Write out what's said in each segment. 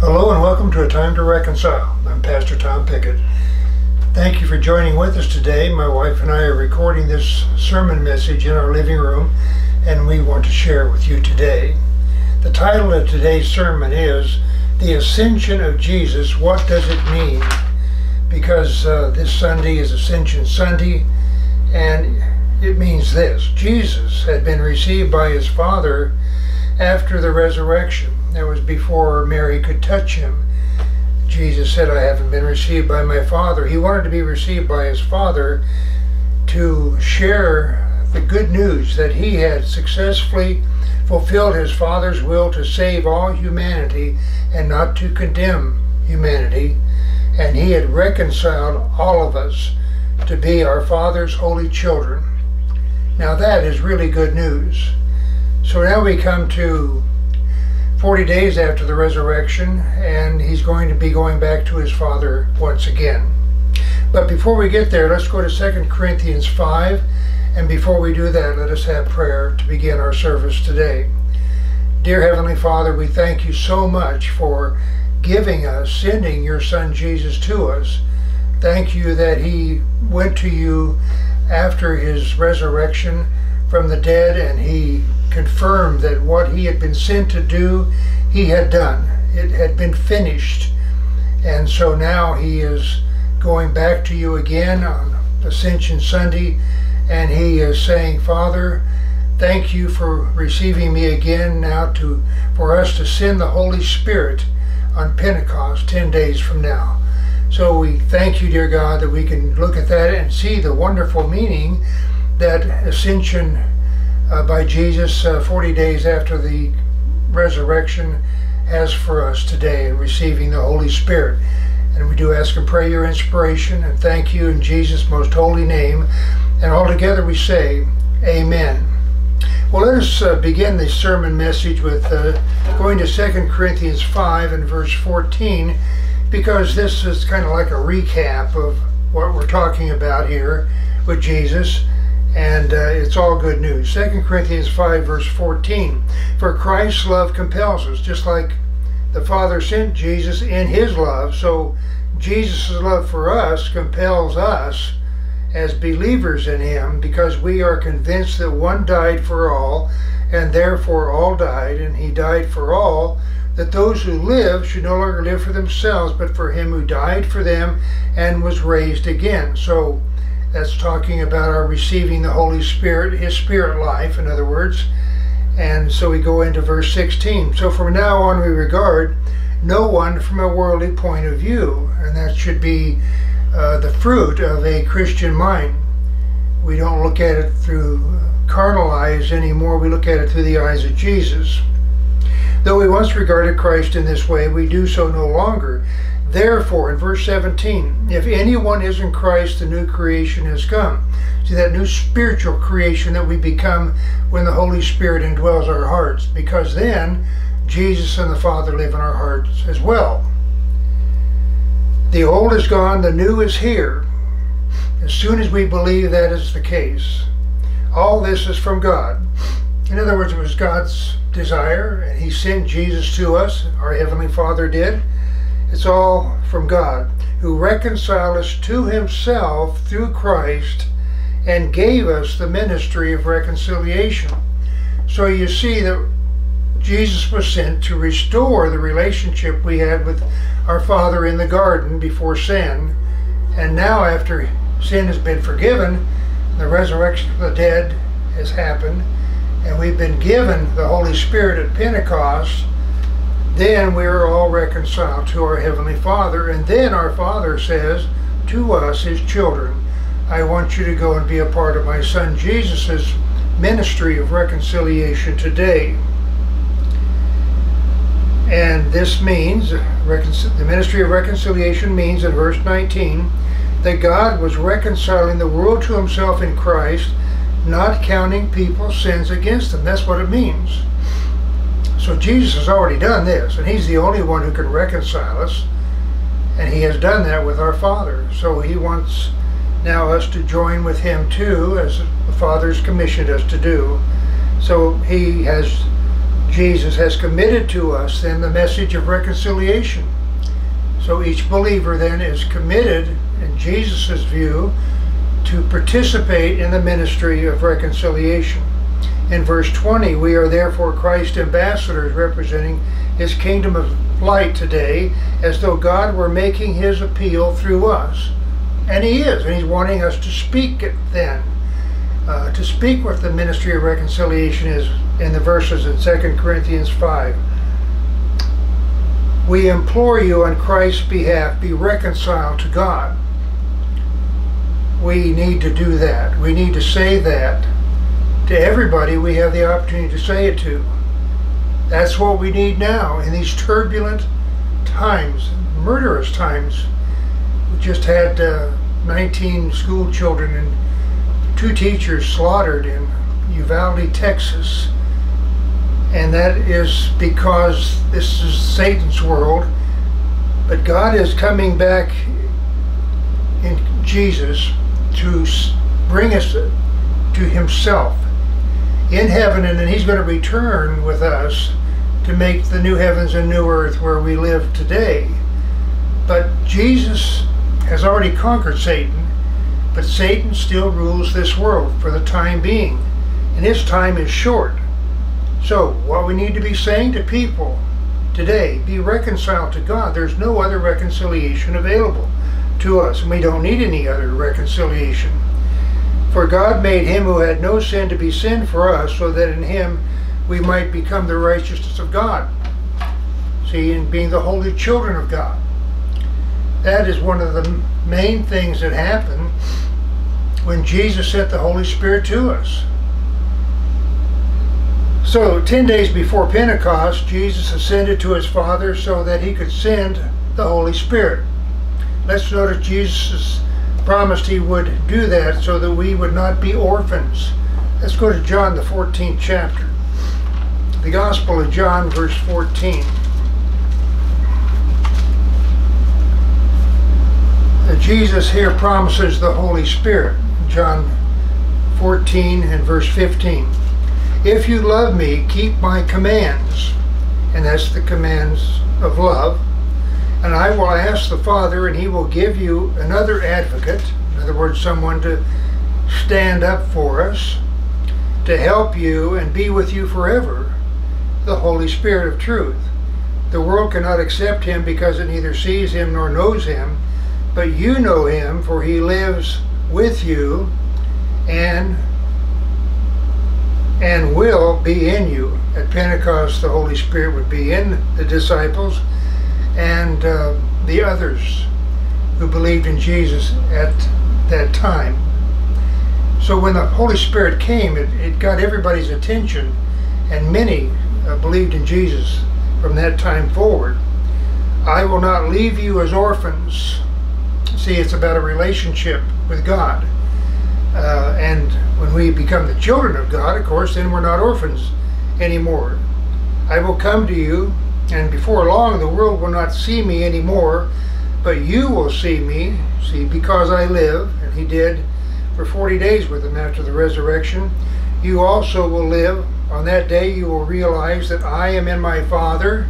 Hello and welcome to A Time to Reconcile. I'm Pastor Tom Pickett. Thank you for joining with us today. My wife and I are recording this sermon message in our living room, and we want to share with you today. The title of today's sermon is The Ascension of Jesus, What Does It Mean? Because this Sunday is Ascension Sunday, and it means this: Jesus had been received by his Father after the resurrection. That was before Mary could touch him. Jesus said, I haven't been received by my Father. He wanted to be received by his Father to share the good news that he had successfully fulfilled his Father's will to save all humanity and not to condemn humanity. And he had reconciled all of us to be our Father's holy children. Now that is really good news. So now we come to 40 days after the resurrection, and he's going to be going back to his Father once again. But before we get there, let's go to 2 Corinthians 5, and before we do that, let us have prayer to begin our service today. Dear Heavenly Father, we thank you so much for giving us, sending your Son Jesus to us. Thank you that he went to you after his resurrection from the dead, and he confirmed that what he had been sent to do, he had done. It had been finished. And so now he is going back to you again on Ascension Sunday, and he is saying, Father, thank you for receiving me again now for us to send the Holy Spirit on Pentecost 10 days from now. So we thank you, dear God, that we can look at that and see the wonderful meaning that Ascension by Jesus 40 days after the resurrection has for us today in receiving the Holy Spirit. And we do ask and pray your inspiration and thank you in Jesus' most holy name. And all together we say, Amen. Well, let us begin the sermon message with going to 2 Corinthians 5 and verse 14, because this is kind of like a recap of what we're talking about here with Jesus. And it's all good news. 2 Corinthians 5 verse 14. For Christ's love compels us, just like the Father sent Jesus in his love. So Jesus' love for us compels us as believers in him, because we are convinced that one died for all, and therefore all died, and he died for all, that those who live should no longer live for themselves, but for him who died for them and was raised again. So that's talking about our receiving the Holy Spirit, his spirit life, in other words. And so we go into verse 16. So from now on we regard no one from a worldly point of view. And that should be the fruit of a Christian mind. We don't look at it through carnal eyes anymore. We look at it through the eyes of Jesus. Though we once regarded Christ in this way, we do so no longer. Therefore, in verse 17, if anyone is in Christ, the new creation has come. See, that new spiritual creation that we become when the Holy Spirit indwells our hearts, because then Jesus and the Father live in our hearts as well. The old is gone, the new is here. As soon as we believe that is the case, all this is from God. In other words, it was God's desire, and he sent Jesus to us, our Heavenly Father did. It's all from God, who reconciled us to himself through Christ and gave us the ministry of reconciliation. So you see that Jesus was sent to restore the relationship we had with our Father in the garden before sin. And now after sin has been forgiven, the resurrection of the dead has happened, and we've been given the Holy Spirit at Pentecost, then we are all reconciled to our Heavenly Father. And then our Father says to us, his children, I want you to go and be a part of my Son Jesus' ministry of reconciliation today. And this means, the ministry of reconciliation means, in verse 19, that God was reconciling the world to himself in Christ, not counting people's sins against them. That's what it means. So Jesus has already done this, and he's the only one who can reconcile us, and he has done that with our Father. So he wants now us to join with him too, as the Father's commissioned us to do. So he has Jesus has committed to us then the message of reconciliation. So each believer then is committed, in Jesus' view, to participate in the ministry of reconciliation. In verse 20, we are therefore Christ's ambassadors representing His kingdom of light today, as though God were making His appeal through us. And He is, and He's wanting us to speak it then. To speak what the ministry of reconciliation is in the verses in 2 Corinthians 5. We implore you on Christ's behalf, be reconciled to God. We need to do that. We need to say that to everybody we have the opportunity to say it to. That's what we need now in these turbulent times, murderous times. We just had 19 school children and 2 teachers slaughtered in Uvalde, Texas. And that is because this is Satan's world. But God is coming back in Jesus to bring us to Himself in heaven, and then He's going to return with us to make the new heavens and new earth where we live today. But Jesus has already conquered Satan, but Satan still rules this world for the time being, and his time is short. So what we need to be saying to people today, be reconciled to God. There's no other reconciliation available to us, and we don't need any other reconciliation. For God made Him who had no sin to be sin for us, so that in Him we might become the righteousness of God. See, in being the holy children of God. That is one of the main things that happened when Jesus sent the Holy Spirit to us. So, 10 days before Pentecost, Jesus ascended to His Father so that He could send the Holy Spirit. Let's notice Jesus promised He would do that so that we would not be orphans. Let's go to John, the 14th chapter. The Gospel of John, verse 14. Jesus here promises the Holy Spirit. John 14 and verse 15. If you love me, keep my commands. And that's the commands of love. And I will ask the Father, and He will give you another advocate. In other words, someone to stand up for us, to help you and be with you forever. The Holy Spirit of truth. The world cannot accept Him because it neither sees Him nor knows Him. But you know Him, for He lives with you and will be in you. At Pentecost, the Holy Spirit would be in the disciples and the others who believed in Jesus at that time. So when the Holy Spirit came, it got everybody's attention, and many believed in Jesus from that time forward. I will not leave you as orphans. See, it's about a relationship with God. And when we become the children of God, of course, then we're not orphans anymore. I will come to you, and before long the world will not see me anymore, but you will see me, see, because I live, and He did for 40 days with Him after the resurrection. You also will live. On that day you will realize that I am in my Father.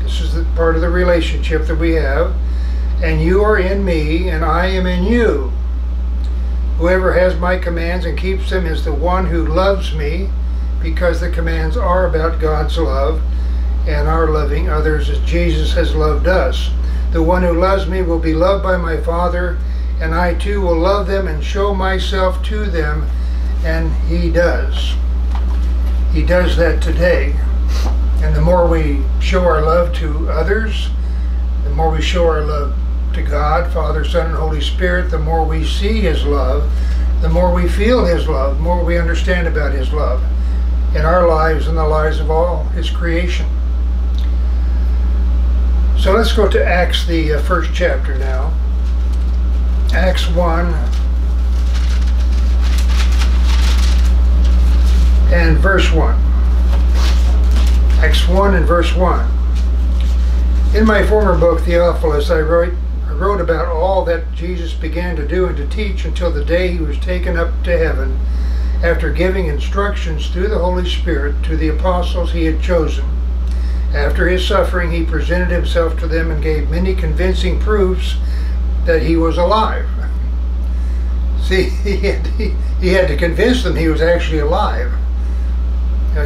This is the part of the relationship that we have. And you are in me, and I am in you. Whoever has my commands and keeps them is the one who loves me, because the commands are about God's love and our loving others as Jesus has loved us. The one who loves me will be loved by my Father, and I too will love them and show myself to them. And He does. He does that today. And the more we show our love to others, the more we show our love to God, Father, Son, and Holy Spirit, the more we see His love, the more we feel His love, the more we understand about His love in our lives and the lives of all His creation. So let's go to Acts, the first chapter now. Acts 1 and verse 1. Acts 1 and verse 1. In my former book, Theophilus, I wrote about all that Jesus began to do and to teach until the day He was taken up to heaven after giving instructions through the Holy Spirit to the apostles he had chosen. After his suffering, he presented himself to them and gave many convincing proofs that he was alive. See, he had to convince them he was actually alive.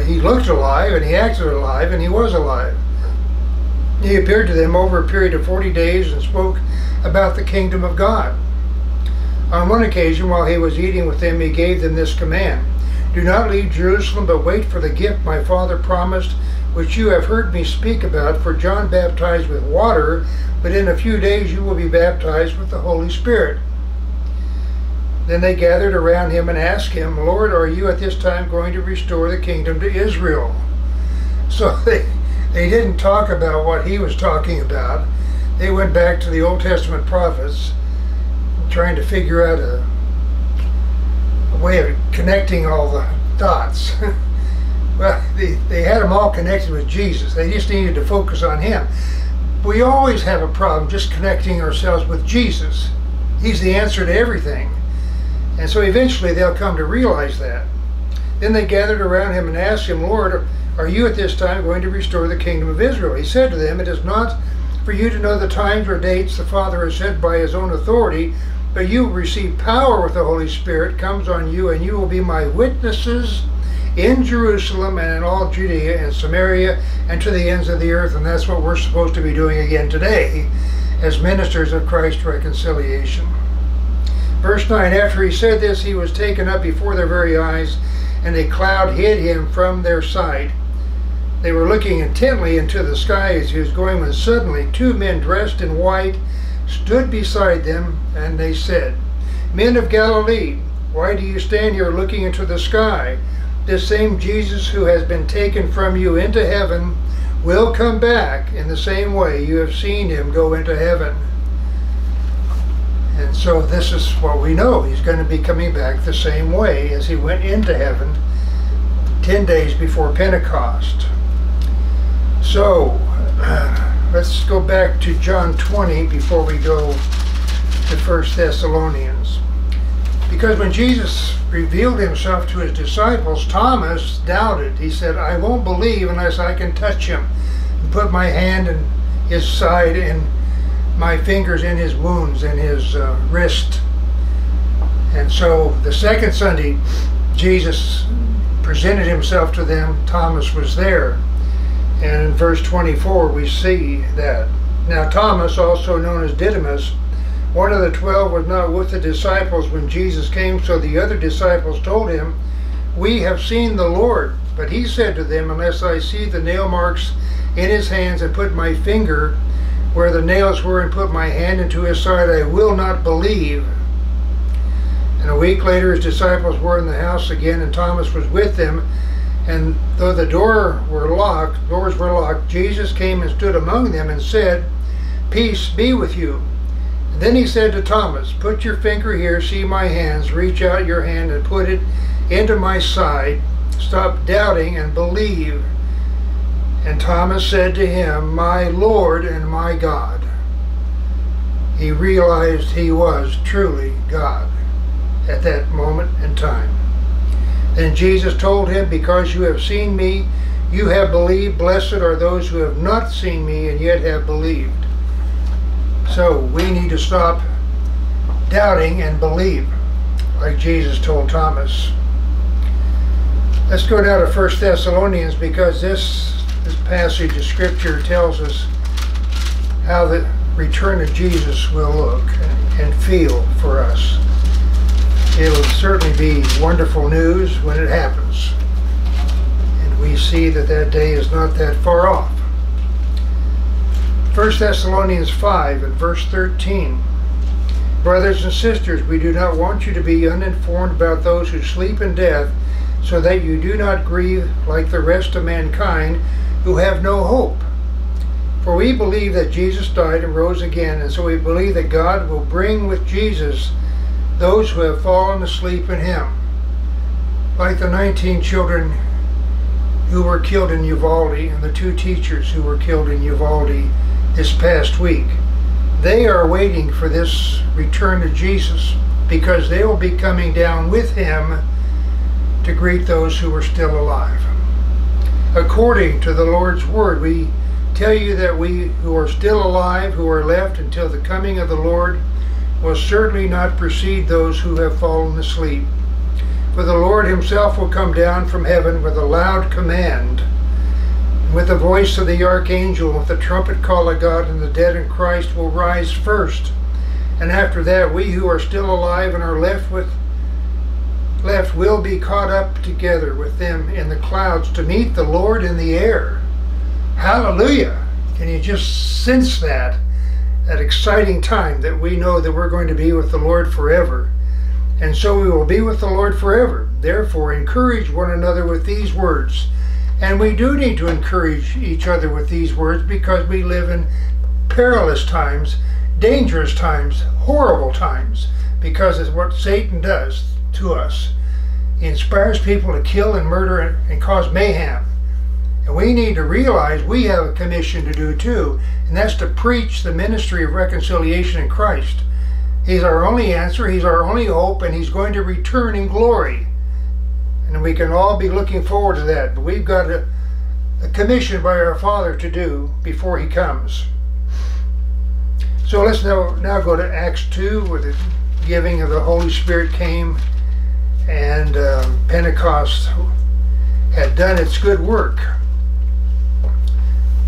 He looked alive, and he acted alive, and he was alive. He appeared to them over a period of 40 days and spoke about the kingdom of God. On one occasion, while he was eating with them, he gave them this command: "Do not leave Jerusalem, but wait for the gift my Father promised, which you have heard me speak about. For John baptized with water, but in a few days you will be baptized with the Holy Spirit." Then they gathered around him and asked him, "Lord, are you at this time going to restore the kingdom to Israel?" So they didn't talk about what he was talking about. They went back to the Old Testament prophets, trying to figure out a way of connecting all the dots. Well, they had them all connected with Jesus. They just needed to focus on him. We always have a problem just connecting ourselves with Jesus. He's the answer to everything. And so eventually they'll come to realize that. Then they gathered around him and asked him, "Lord, are you at this time going to restore the kingdom of Israel?" He said to them, "It is not for you to know the times or dates the Father has set by his own authority, but you will receive power with the Holy Spirit comes on you, and you will be my witnesses in Jerusalem and in all Judea and Samaria and to the ends of the earth." And that's what we're supposed to be doing again today as ministers of Christ's reconciliation. Verse 9, after he said this, he was taken up before their very eyes, and a cloud hid him from their sight. They were looking intently into the sky as he was going, when suddenly two men dressed in white stood beside them, and they said, "Men of Galilee, why do you stand here looking into the sky? This same Jesus who has been taken from you into heaven will come back in the same way you have seen him go into heaven." And so this is what we know. He's going to be coming back the same way as he went into heaven 10 days before Pentecost. So let's go back to John 20 before we go to 1 Thessalonians. Because when Jesus revealed himself to his disciples, Thomas doubted. He said, "I won't believe unless I can touch him and put my hand in his side and my fingers in his wounds and his wrist." And so the second Sunday, Jesus presented himself to them. Thomas was there. And in verse 24, we see that. Now Thomas, also known as Didymus, one of the 12, was not with the disciples when Jesus came. So the other disciples told him, "We have seen the Lord." But he said to them, "Unless I see the nail marks in his hands and put my finger where the nails were and put my hand into his side, I will not believe." And a week later his disciples were in the house again, and Thomas was with them. And though the doors were locked, Jesus came and stood among them and said, "Peace be with you." And then he said to Thomas, "Put your finger here, see my hands, reach out your hand and put it into my side. Stop doubting and believe." And Thomas said to him, "My Lord and my God." He realized he was truly God at that moment in time. Then Jesus told him, "Because you have seen me, you have believed. Blessed are those who have not seen me and yet have believed." So we need to stop doubting and believe, like Jesus told Thomas. Let's go now to 1 Thessalonians, because this passage of Scripture tells us how the return of Jesus will look and feel for us. It will certainly be wonderful news when it happens. And we see that that day is not that far off. 1 Thessalonians 5 and verse 13. "Brothers and sisters, we do not want you to be uninformed about those who sleep in death, so that you do not grieve like the rest of mankind, who have no hope. For we believe that Jesus died and rose again, and so we believe that God will bring with Jesus those who have fallen asleep in him." Like the 19 children who were killed in Uvalde and the 2 teachers who were killed in Uvalde this past week. They are waiting for this return of Jesus, because they will be coming down with him to greet those who are still alive. According to the Lord's word, we tell you that we who are still alive, who are left until the coming of the Lord, will certainly not precede those who have fallen asleep. For the Lord himself will come down from heaven with a loud command, with the voice of the archangel, with the trumpet call of God, and the dead in Christ will rise first. And after that, we who are still alive and are left will be caught up together with them in the clouds to meet the Lord in the air. Hallelujah! Can you just sense that exciting time that we know that we're going to be with the Lord forever? And so we will be with the Lord forever. Therefore, encourage one another with these words. And we do need to encourage each other with these words, because we live in perilous times, dangerous times, horrible times, because it's what Satan does to us. He inspires people to kill and murder and cause mayhem. And we need to realize we have a commission to do too, and that's to preach the ministry of reconciliation in Christ. He's our only answer, he's our only hope, and he's going to return in glory. And we can all be looking forward to that. But we've got a commission by our Father to do before he comes. So let's now go to Acts 2, where the giving of the Holy Spirit came, and Pentecost had done its good work.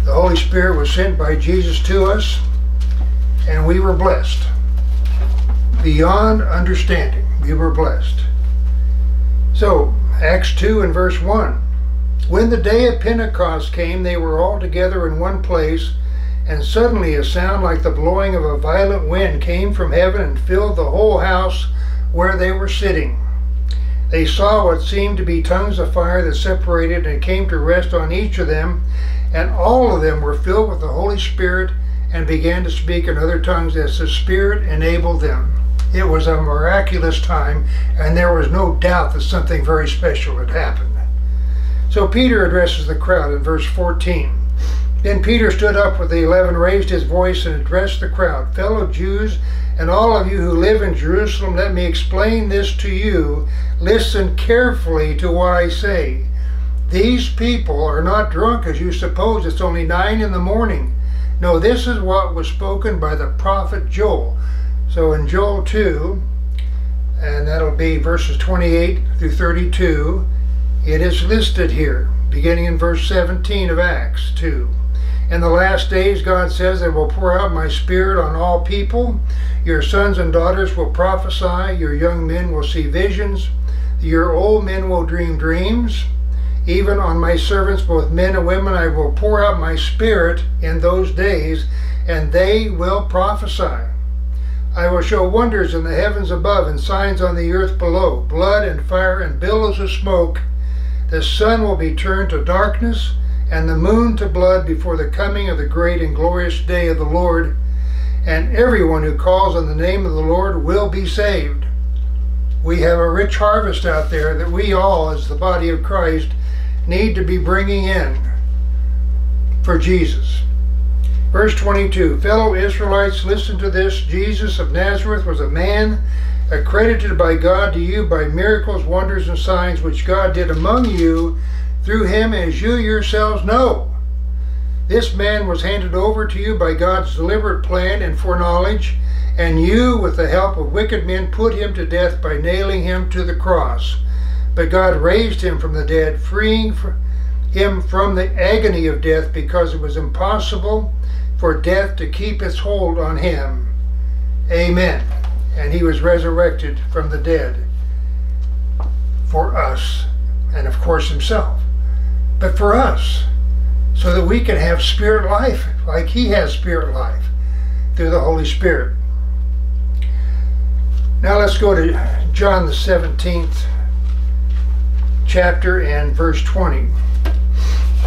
The Holy Spirit was sent by Jesus to us, and we were blessed. Beyond understanding, we were blessed. So, Acts 2 and verse 1. When the day of Pentecost came, they were all together in one place, and suddenly a sound like the blowing of a violent wind came from heaven and filled the whole house where they were sitting. They saw what seemed to be tongues of fire that separated and came to rest on each of them, and all of them were filled with the Holy Spirit and began to speak in other tongues as the Spirit enabled them. It was a miraculous time, and there was no doubt that something very special had happened. So Peter addresses the crowd in verse 14. Then Peter stood up with the 11, raised his voice, and addressed the crowd. Fellow Jews, and all of you who live in Jerusalem, let me explain this to you. Listen carefully to what I say. These people are not drunk, as you suppose. It's only 9 in the morning. No, this is what was spoken by the prophet Joel. So in Joel 2, and that'll be verses 28 through 32, it is listed here, beginning in verse 17 of Acts 2. In the last days, God says, I will pour out my Spirit on all people. Your sons and daughters will prophesy. Your young men will see visions. Your old men will dream dreams. Even on my servants, both men and women, I will pour out my Spirit in those days, and they will prophesy. I will show wonders in the heavens above and signs on the earth below, blood and fire and billows of smoke. The sun will be turned to darkness and the moon to blood before the coming of the great and glorious day of the Lord, and everyone who calls on the name of the Lord will be saved. We have a rich harvest out there that we all, as the body of Christ, need to be bringing in for Jesus. Verse 22, fellow Israelites, listen to this. Jesus of Nazareth was a man accredited by God to you by miracles, wonders, and signs which God did among you through him, as you yourselves know. This man was handed over to you by God's deliberate plan and foreknowledge, and you, with the help of wicked men, put him to death by nailing him to the cross. But God raised him from the dead, freeing him from the agony of death, because it was impossible for death to keep its hold on him. Amen. And he was resurrected from the dead for us, and of course himself, but for us, so that we can have spirit life like he has spirit life through the Holy Spirit. Now let's go to John the 17th chapter and verse 20.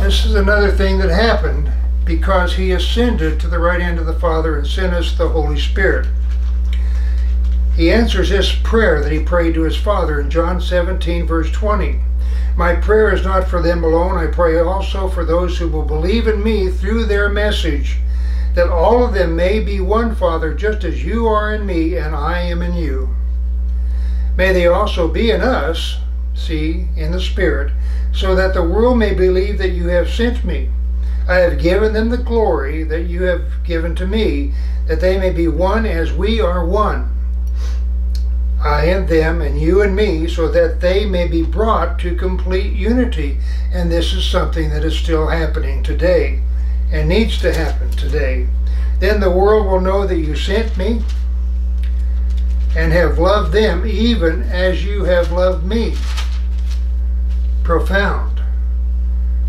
This is another thing that happened, because he ascended to the right hand of the Father and sent us the Holy Spirit. He answers this prayer that he prayed to his Father in John 17, verse 20. My prayer is not for them alone. I pray also for those who will believe in me through their message, that all of them may be one, Father, just as you are in me and I am in you. May they also be in us, see, in the Spirit, so that the world may believe that you have sent me. I have given them the glory that you have given to me, that they may be one as we are one. I and them, and you and me, so that they may be brought to complete unity. And this is something that is still happening today, and needs to happen today. Then the world will know that you sent me, and have loved them even as you have loved me. Profound.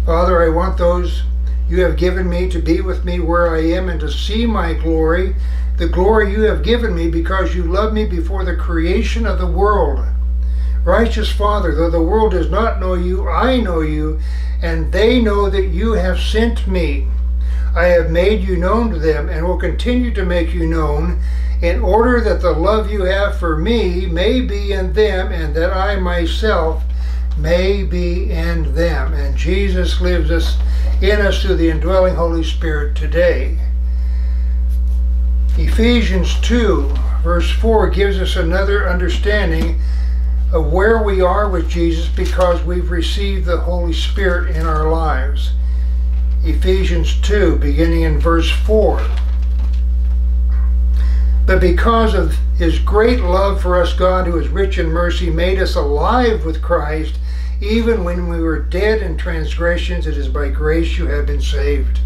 Father, I want those you have given me to be with me where I am, and to see my glory, the glory you have given me, because you loved me before the creation of the world. Righteous Father, though the world does not know you, I know you, and they know that you have sent me. I have made you known to them, and will continue to make you known, in order that the love you have for me may be in them, and that I myself may be in them. And Jesus lives in us through the indwelling Holy Spirit today. Ephesians 2, verse 4 gives us another understanding of where we are with Jesus, because we've received the Holy Spirit in our lives. Ephesians 2, beginning in verse 4. But because of his great love for us, God, who is rich in mercy, made us alive with Christ, even when we were dead in transgressions. It is by grace you have been saved.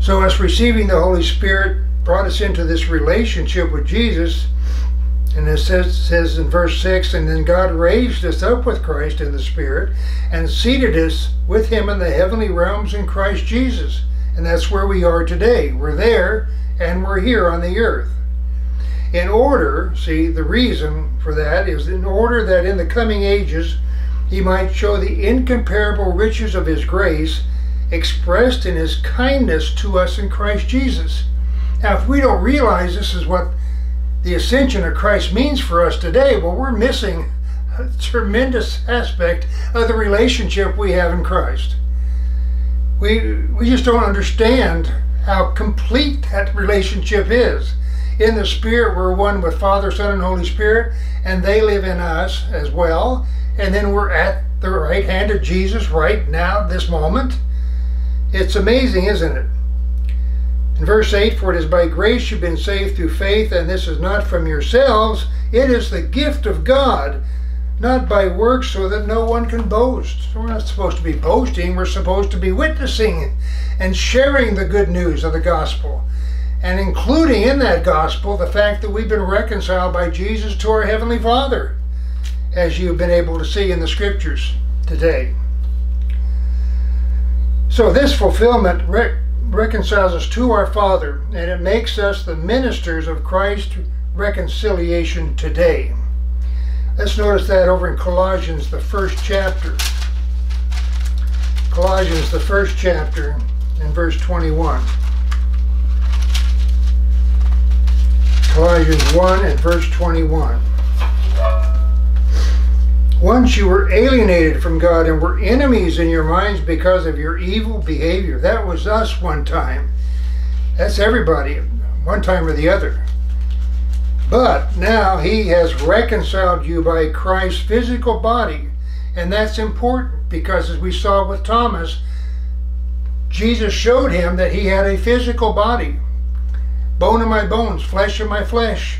So us receiving the Holy Spirit brought us into this relationship with Jesus. And it says in verse 6, and then God raised us up with Christ in the Spirit, and seated us with him in the heavenly realms in Christ Jesus. And that's where we are today. We're there, and we're here on the earth. In order, see, the reason for that is in order that in the coming ages he might show the incomparable riches of his grace expressed in his kindness to us in Christ Jesus. Now, if we don't realize this is what the ascension of Christ means for us today, well, we're missing a tremendous aspect of the relationship we have in Christ. We just don't understand how complete that relationship is. In the Spirit, we're one with Father, Son, and Holy Spirit, and they live in us as well. And then we're at the right hand of Jesus right now, this moment. It's amazing, isn't it? In verse 8, for it is by grace you've been saved through faith, and this is not from yourselves. It is the gift of God, not by works, so that no one can boast. We're not supposed to be boasting. We're supposed to be witnessing and sharing the good news of the gospel, and including in that gospel the fact that we've been reconciled by Jesus to our Heavenly Father, as you've been able to see in the Scriptures today. So this fulfillment reconciles us to our Father, and it makes us the ministers of Christ's reconciliation today. Let's notice that over in Colossians, the first chapter. Colossians, the first chapter, and verse 21. Colossians 1 and verse 21. Once you were alienated from God and were enemies in your minds because of your evil behavior. That was us one time. That's everybody, one time or the other. But now he has reconciled you by Christ's physical body. And that's important, because as we saw with Thomas, Jesus showed him that he had a physical body. Bone of my bones, flesh of my flesh.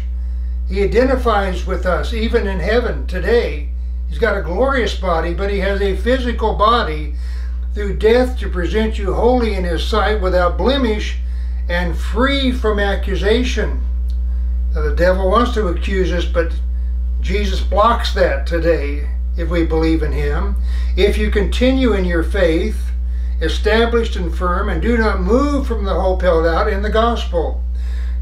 He identifies with us even in heaven today. He's got a glorious body, but he has a physical body through death to present you holy in his sight, without blemish and free from accusation. Now, the devil wants to accuse us, but Jesus blocks that today if we believe in him. If you continue in your faith, established and firm, and do not move from the hope held out in the gospel.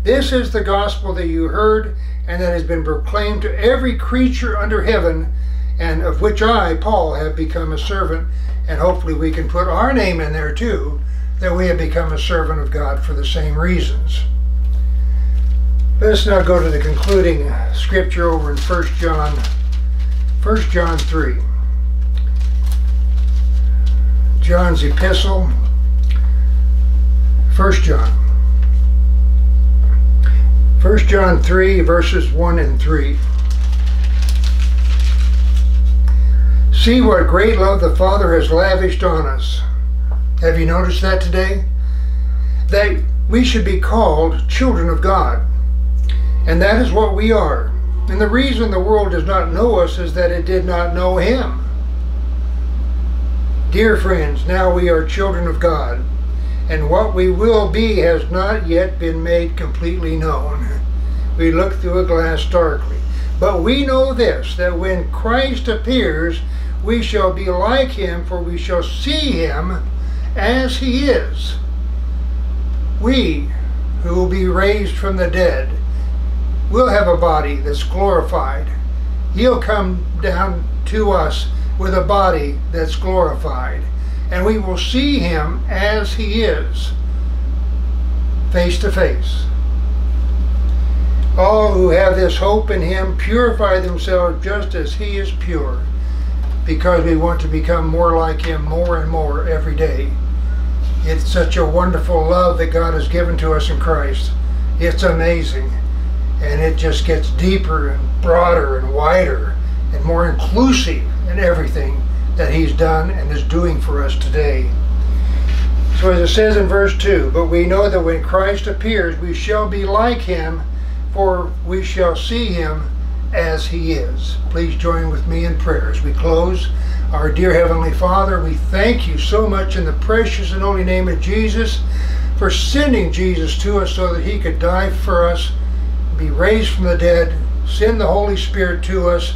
This is the gospel that you heard, and that has been proclaimed to every creature under heaven, and of which I, Paul, have become a servant. And hopefully we can put our name in there too, that we have become a servant of God for the same reasons. Let us now go to the concluding scripture over in 1 John 3. John's epistle, 1 John. 1 John 3, verses 1 and 3. See what great love the Father has lavished on us. Have you noticed that today? That we should be called children of God. And that is what we are. And the reason the world does not know us is that it did not know Him. Dear friends, now we are children of God, and what we will be has not yet been made completely known. We look through a glass darkly. But we know this, that when Christ appears, we shall be like Him, for we shall see Him as He is. We, who will be raised from the dead, will have a body that's glorified. He'll come down to us with a body that's glorified, and we will see Him as He is, face to face. All who have this hope in Him purify themselves just as He is pure, because we want to become more like Him more and more every day. It's such a wonderful love that God has given to us in Christ. It's amazing, and it just gets deeper and broader and wider and more inclusive in everything that He's done and is doing for us today. So as it says in verse 2, but we know that when Christ appears, we shall be like Him, for we shall see Him as He is. Please join with me in prayer as we close. Our dear Heavenly Father, we thank You so much in the precious and holy name of Jesus for sending Jesus to us so that He could die for us, be raised from the dead, send the Holy Spirit to us,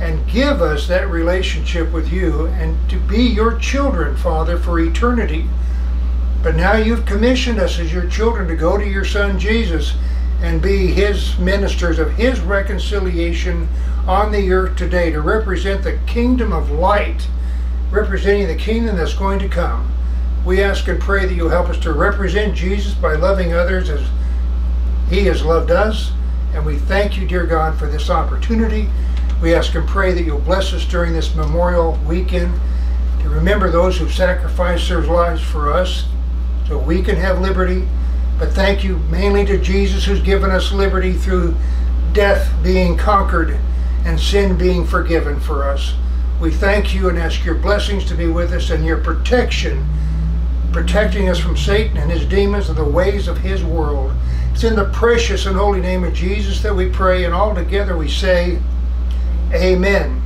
and give us that relationship with You and to be Your children, Father, for eternity. But now You've commissioned us as Your children to go to Your Son Jesus and be His ministers of His reconciliation on the earth today, to represent the kingdom of light, representing the kingdom that's going to come. We ask and pray that You'll help us to represent Jesus by loving others as He has loved us, and we thank You, dear God, for this opportunity. We ask and pray that You'll bless us during this Memorial Weekend to remember those who've sacrificed their lives for us so we can have liberty. But thank You mainly to Jesus, who's given us liberty through death being conquered and sin being forgiven for us. We thank You and ask Your blessings to be with us and Your protection, protecting us from Satan and his demons and the ways of his world. It's in the precious and holy name of Jesus that we pray, and all together we say, Amen.